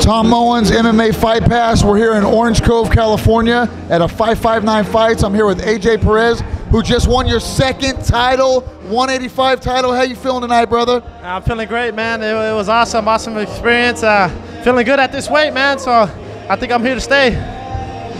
Tom Mullins, MMA Fight Pass. We're here in Orange Cove, California at a 559 Fights. I'm here with AJ Perez, who just won your second title, 185 title. How you feeling tonight, brother? I'm feeling great, man. It was awesome, awesome experience. Feeling good at this weight, man, so I think I'm here to stay.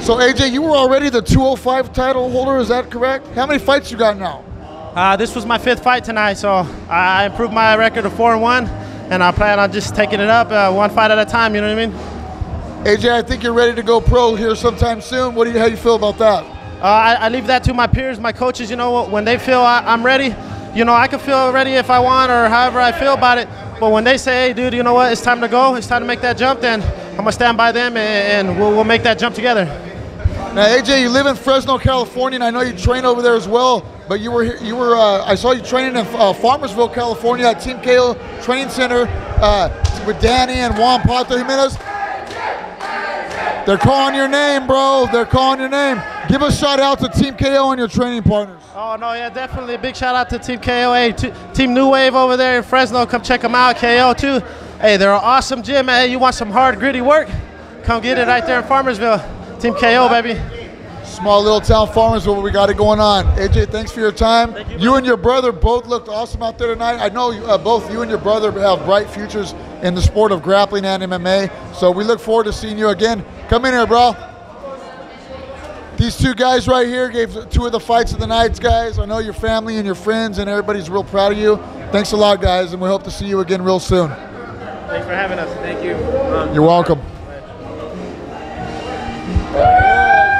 So AJ, you were already the 205 title holder, is that correct? How many fights you got now? This was my 5th fight tonight, so I improved my record to 4-1. And I plan on just taking it up one fight at a time, you know what I mean? AJ, I think you're ready to go pro here sometime soon. What do you, how do you feel about that? I leave that to my peers, my coaches, you know, when they feel I'm ready. You know, I can feel ready if I want or however I feel about it. But when they say, hey, dude, you know what, it's time to go, it's time to make that jump, then I'm going to stand by them and we'll make that jump together. Now, AJ, you live in Fresno, California, and I know you train over there as well. But you were I saw you training in Farmersville, California, at Team KO Training Center with Danny and Juan Pato Jimenez. They're calling your name, bro. They're calling your name. Give a shout out to Team KO and your training partners. Oh no, yeah, definitely. Big shout out to Team KO, hey, Team New Wave over there in Fresno. Come check them out. KO too. Hey, they're an awesome gym. Hey, you want some hard, gritty work? Come get it right there in Farmersville. Team KO, baby. Small little town farmers, what we got it going on. AJ, thanks for your time. Thank you, and your brother both looked awesome out there tonight. I know both you and your brother have bright futures in the sport of grappling and MMA. So we look forward to seeing you again. Come in here, bro. These two guys right here gave 2 of the fights of the night, guys. I know your family and your friends and everybody's real proud of you. Thanks a lot, guys, and we hope to see you again real soon. Thanks for having us. Thank you. You're welcome.